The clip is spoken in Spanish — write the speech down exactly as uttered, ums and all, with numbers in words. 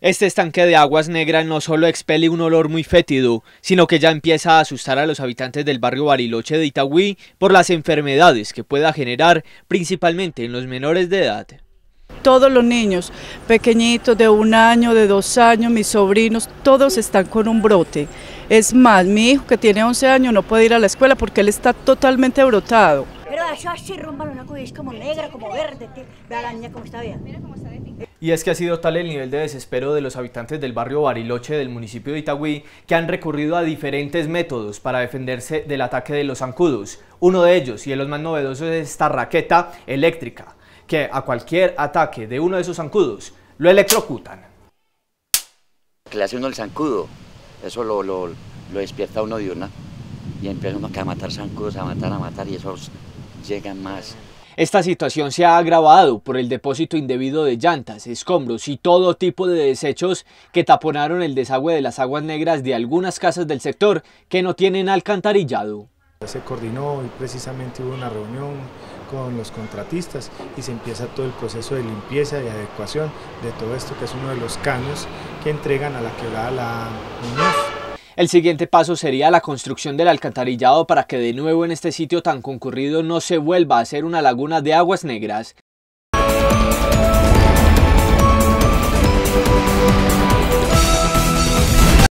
Este estanque de aguas negras no solo expele un olor muy fétido, sino que ya empieza a asustar a los habitantes del barrio Bariloche de Itagüí por las enfermedades que pueda generar, principalmente en los menores de edad. Todos los niños pequeñitos de un año, de dos años, mis sobrinos, todos están con un brote. Es más, mi hijo que tiene once años no puede ir a la escuela porque él está totalmente brotado. Pero eso así rumba, una cosa, es como negra, como verde, vea la niña como está bien. Y es que ha sido tal el nivel de desespero de los habitantes del barrio Bariloche del municipio de Itagüí que han recurrido a diferentes métodos para defenderse del ataque de los zancudos. Uno de ellos, y de los más novedosos, es esta raqueta eléctrica, que a cualquier ataque de uno de esos zancudos lo electrocutan. Que le hace uno el zancudo, eso lo, lo, lo despierta uno de una, y empieza uno a matar zancudos, a matar, a matar, y esos llegan más. Esta situación se ha agravado por el depósito indebido de llantas, escombros y todo tipo de desechos que taponaron el desagüe de las aguas negras de algunas casas del sector que no tienen alcantarillado. Se coordinó y precisamente hubo una reunión con los contratistas y se empieza todo el proceso de limpieza y adecuación de todo esto que es uno de los caños que entregan a la quebrada la Ana. El siguiente paso sería la construcción del alcantarillado para que de nuevo en este sitio tan concurrido no se vuelva a ser una laguna de aguas negras.